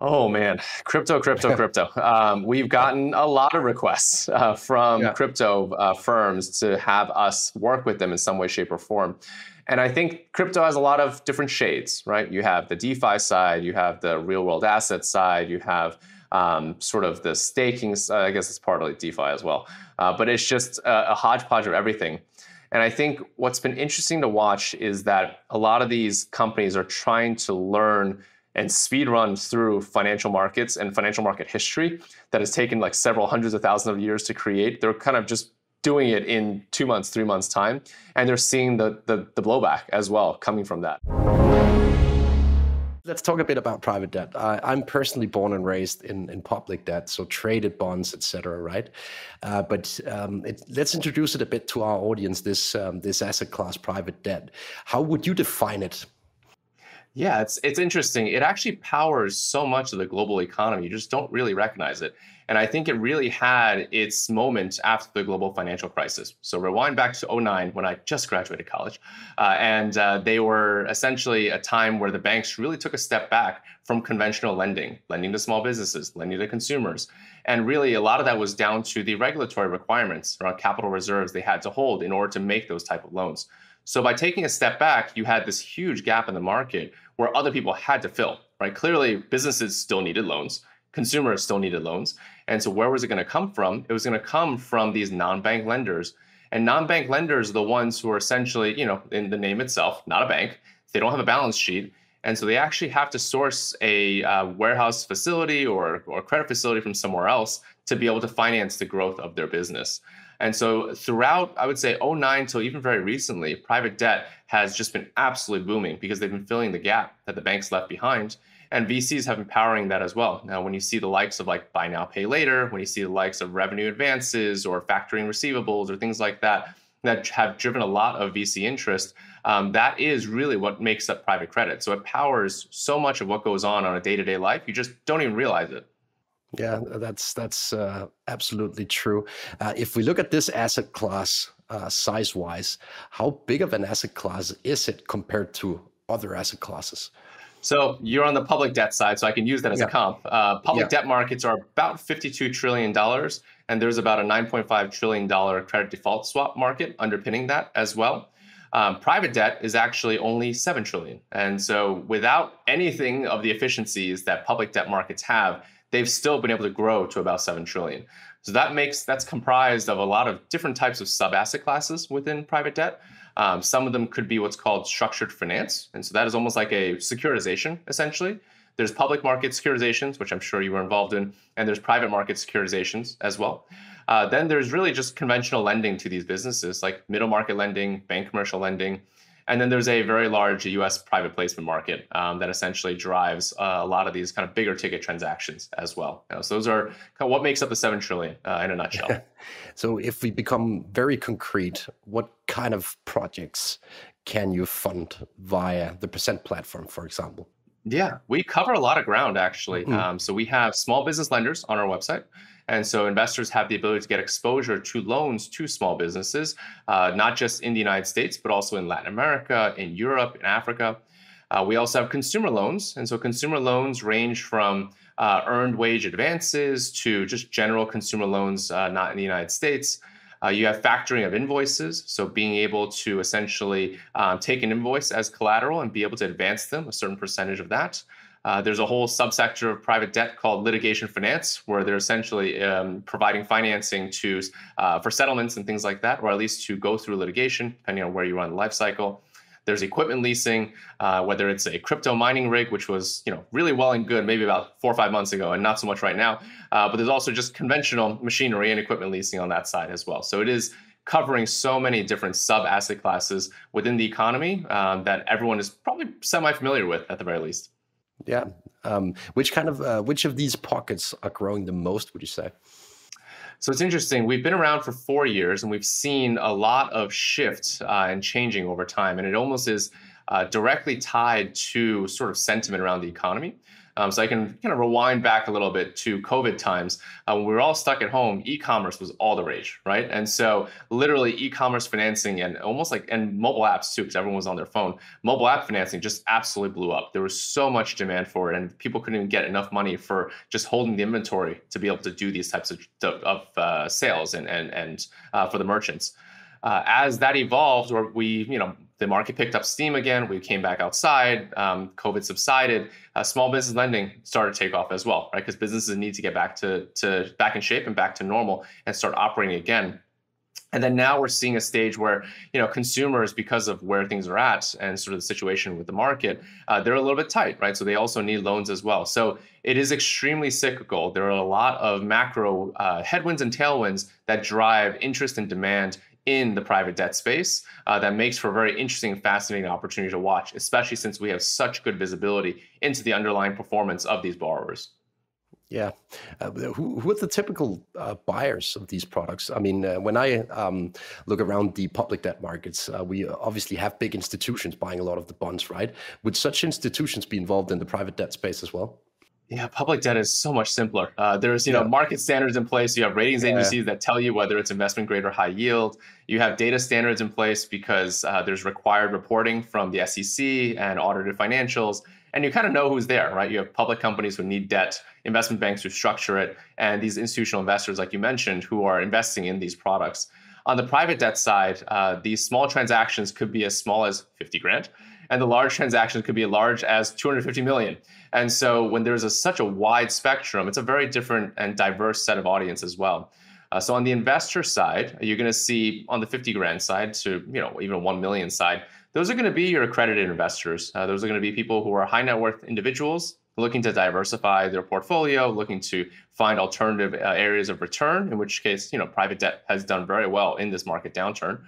Oh man, crypto. We've gotten a lot of requests from crypto firms to have us work with them in some way, shape, or form. And I think crypto has a lot of different shades, right? You have the DeFi side, you have the real world asset side, you have sort of the staking, I guess it's part of like DeFi as well. But it's just a hodgepodge of everything. And I think what's been interesting to watch is that a lot of these companies are trying to learn and speed run through financial markets and financial market history that has taken like several hundreds of thousands of years to create. They're kind of just doing it in 2 months, 3 months time, and they're seeing the blowback as well coming from that. Let's talk a bit about private debt. I'm personally born and raised in public debt, so traded bonds, etc. Right, let's introduce it a bit to our audience. This asset class, private debt. How would you define it? Yeah, it's interesting. It actually powers so much of the global economy. You just don't really recognize it. And I think it really had its moment after the global financial crisis. So rewind back to 2009 when I just graduated college. They were essentially a time where the banks really took a step back from conventional lending, lending to small businesses, lending to consumers. And really, a lot of that was down to the regulatory requirements around capital reserves they had to hold in order to make those type of loans. So by taking a step back, you had this huge gap in the market where other people had to fill, right? Clearly, businesses still needed loans. Consumers still needed loans. And so where was it going to come from? It was going to come from these non-bank lenders. And non-bank lenders are the ones who are essentially, you know, in the name itself, not a bank. They don't have a balance sheet. And so they actually have to source a warehouse facility or credit facility from somewhere else to be able to finance the growth of their business. And so throughout, I would say, 2009 till even very recently, private debt has just been absolutely booming because they've been filling the gap that the banks left behind. And VCs have been powering that as well. Now, when you see the likes of like buy now, pay later, when you see the likes of revenue advances or factoring receivables or things like that, that have driven a lot of VC interest, that is really what makes up private credit. So it powers so much of what goes on a day-to-day life. You just don't even realize it. Yeah, that's absolutely true. If we look at this asset class size-wise, how big of an asset class is it compared to other asset classes? So you're on the public debt side, so I can use that as a comp. Public debt markets are about $52 trillion, and there's about a $9.5 trillion credit default swap market underpinning that as well. Private debt is actually only $7 trillion. And so without anything of the efficiencies that public debt markets have, they've still been able to grow to about $7 trillion. So that's comprised of a lot of different types of sub-asset classes within private debt. Some of them could be what's called structured finance. And so that is almost like a securitization, essentially. There's public market securitizations, which I'm sure you were involved in, and there's private market securitizations as well. Then there's really just conventional lending to these businesses, like middle market lending, bank commercial lending. And then there's a very large US private placement market that essentially drives a lot of these kind of bigger ticket transactions as well. You know, so those are kind of what makes up the $7 trillion in a nutshell. So if we become very concrete, what kind of projects can you fund via the Percent platform, for example? Yeah, we cover a lot of ground, actually. So we have small business lenders on our website. And so investors have the ability to get exposure to loans to small businesses, not just in the United States, but also in Latin America, in Europe, in Africa. We also have consumer loans. And so consumer loans range from earned wage advances to just general consumer loans not in the United States. You have factoring of invoices, so being able to essentially take an invoice as collateral and be able to advance them, a certain percentage of that. There's a whole subsector of private debt called litigation finance, where they're essentially providing financing to for settlements and things like that, or at least to go through litigation, depending on where you are in the life cycle. There's equipment leasing, whether it's a crypto mining rig, which was really well and good maybe about 4 or 5 months ago and not so much right now. But there's also just conventional machinery and equipment leasing on that side as well. So it is covering so many different sub-asset classes within the economy that everyone is probably semi-familiar with at the very least. Yeah. Which of these pockets are growing the most, would you say? So it's interesting. We've been around for 4 years, and we've seen a lot of shifts and changing over time. And it almost is directly tied to sort of sentiment around the economy. So I can kind of rewind back a little bit to COVID times. When we were all stuck at home, e-commerce was all the rage, right? And so literally e-commerce financing and almost like, and mobile apps too, because everyone was on their phone. Mobile app financing just absolutely blew up. There was so much demand for it, and people couldn't even get enough money for just holding the inventory to be able to do these types of sales and for the merchants. As that evolved, or we, you know, the market picked up steam again. We came back outside. COVID subsided. Small business lending started to take off as well, right? Because businesses need to get back to back in shape and back to normal and start operating again. And then now we're seeing a stage where, you know, consumers, because of where things are at and sort of the situation with the market, they're a little bit tight, right? So they also need loans as well. So it is extremely cyclical. There are a lot of macro headwinds and tailwinds that drive interest and demand in the private debt space that makes for a very interesting and fascinating opportunity to watch, especially since we have such good visibility into the underlying performance of these borrowers. Yeah. Who are the typical buyers of these products? I mean, when I look around the public debt markets, we obviously have big institutions buying a lot of the bonds, right? Would such institutions be involved in the private debt space as well? Yeah, public debt is so much simpler. There's, you know, market standards in place. You have ratings agencies that tell you whether it's investment grade or high yield. You have data standards in place because there's required reporting from the SEC and audited financials. And you kind of know who's there, right? You have public companies who need debt, investment banks who structure it, and these institutional investors, like you mentioned, who are investing in these products. On the private debt side, these small transactions could be as small as 50 grand. And the large transactions could be as large as 250 million. And so when there's such a wide spectrum, it's a very different and diverse set of audience as well. So on the investor side, you're going to see on the 50 grand side to, you know, even 1 million side, those are going to be your accredited investors. Those are going to be people who are high net worth individuals looking to diversify their portfolio, looking to find alternative areas of return, in which case, you know, private debt has done very well in this market downturn.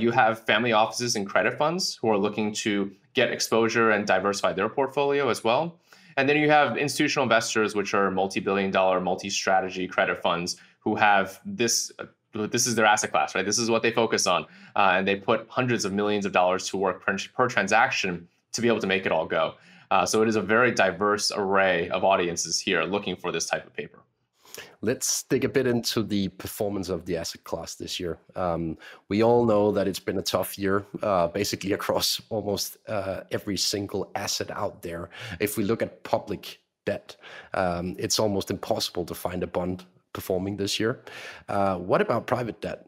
You have family offices and credit funds who are looking to get exposure and diversify their portfolio as well. And then you have institutional investors, which are multi-billion-dollar, multi-strategy credit funds who have this is their asset class, right? This is what they focus on. And they put hundreds of millions of dollars to work per transaction to be able to make it all go. So it is a very diverse array of audiences here looking for this type of paper. Let's dig a bit into the performance of the asset class this year. We all know that it's been a tough year, basically across almost every single asset out there. If we look at public debt, it's almost impossible to find a bond performing this year. What about private debt?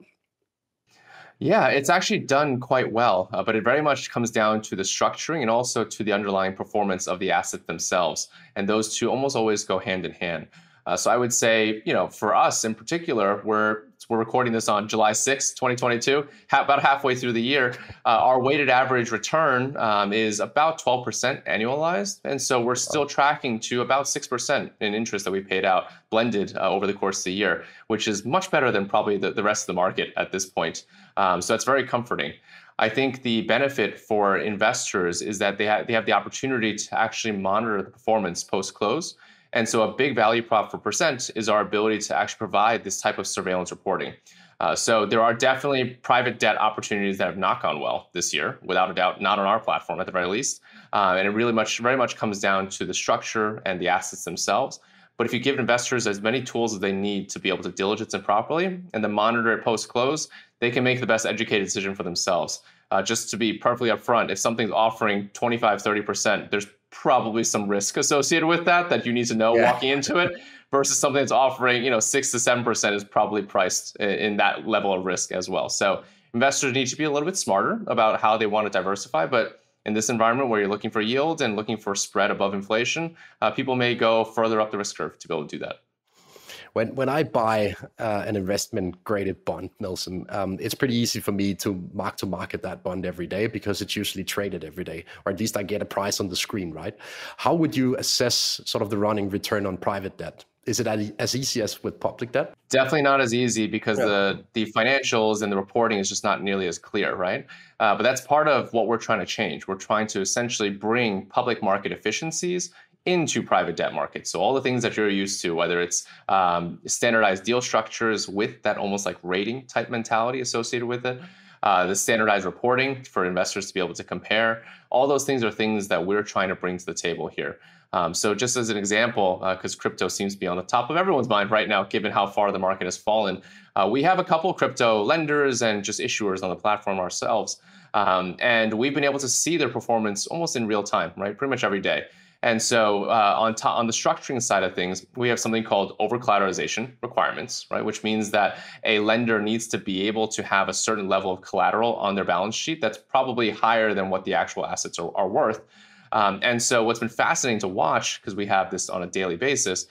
Yeah, it's actually done quite well, but it very much comes down to the structuring and also to the underlying performance of the assets themselves. And those two almost always go hand in hand. So I would say, you know, for us in particular, we're recording this on July 6th, 2022, about halfway through the year. Our weighted average return is about 12% annualized. And so we're still tracking to about 6% in interest that we paid out blended over the course of the year, which is much better than probably the rest of the market at this point. So that's very comforting. I think the benefit for investors is that they have the opportunity to actually monitor the performance post-close. And so a big value prop for Percent is our ability to actually provide this type of surveillance reporting. So there are definitely private debt opportunities that have not gone well this year, without a doubt, not on our platform at the very least. And it really very much comes down to the structure and the assets themselves. But if you give investors as many tools as they need to be able to diligence it properly and then monitor it post-close, they can make the best educated decision for themselves. Just to be perfectly upfront, if something's offering 25, 30%, there's probably some risk associated with that you need to know walking into it, versus something that's offering, you know, 6 to 7% is probably priced in that level of risk as well. So investors need to be a little bit smarter about how they want to diversify. But in this environment where you're looking for yield and looking for spread above inflation, people may go further up the risk curve to be able to do that. When I buy an investment-graded bond, Nelson, it's pretty easy for me to market that bond every day because it's usually traded every day, or at least I get a price on the screen, right? How would you assess sort of the running return on private debt? Is it as easy as with public debt? Definitely not as easy because the financials and the reporting is just not nearly as clear, right? But that's part of what we're trying to change. We're trying to essentially bring public market efficiencies into private debt markets. So all the things that you're used to, whether it's standardized deal structures with that almost like rating type mentality associated with it, the standardized reporting for investors to be able to compare, all those things are things that we're trying to bring to the table here. So just as an example, because crypto seems to be on the top of everyone's mind right now, given how far the market has fallen, we have a couple of crypto lenders and just issuers on the platform ourselves. And we've been able to see their performance almost in real time, right? Pretty much every day. And so on the structuring side of things, we have something called over-collateralization requirements, right? Which means that a lender needs to be able to have a certain level of collateral on their balance sheet that's probably higher than what the actual assets are worth. And so what's been fascinating to watch, because we have this on a daily basis,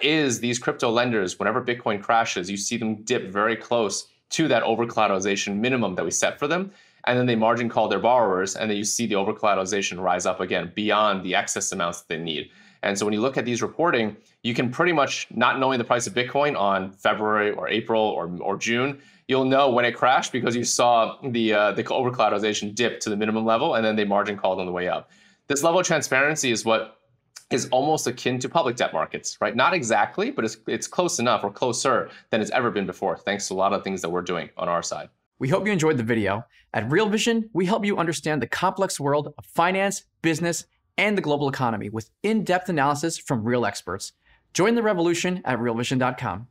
is these crypto lenders, whenever Bitcoin crashes, you see them dip very close to that over-collateralization minimum that we set for them. And then they margin call their borrowers, and then you see the over-collateralization rise up again beyond the excess amounts that they need. And so when you look at these reporting, you can pretty much, not knowing the price of Bitcoin on February or April or June, you'll know when it crashed because you saw the over-collateralization dip to the minimum level, and then they margin called on the way up. This level of transparency is what is almost akin to public debt markets, right? Not exactly, but it's close enough or closer than it's ever been before, thanks to a lot of things that we're doing on our side. We hope you enjoyed the video. At Real Vision, we help you understand the complex world of finance, business, and the global economy with in-depth analysis from real experts. Join the revolution at realvision.com.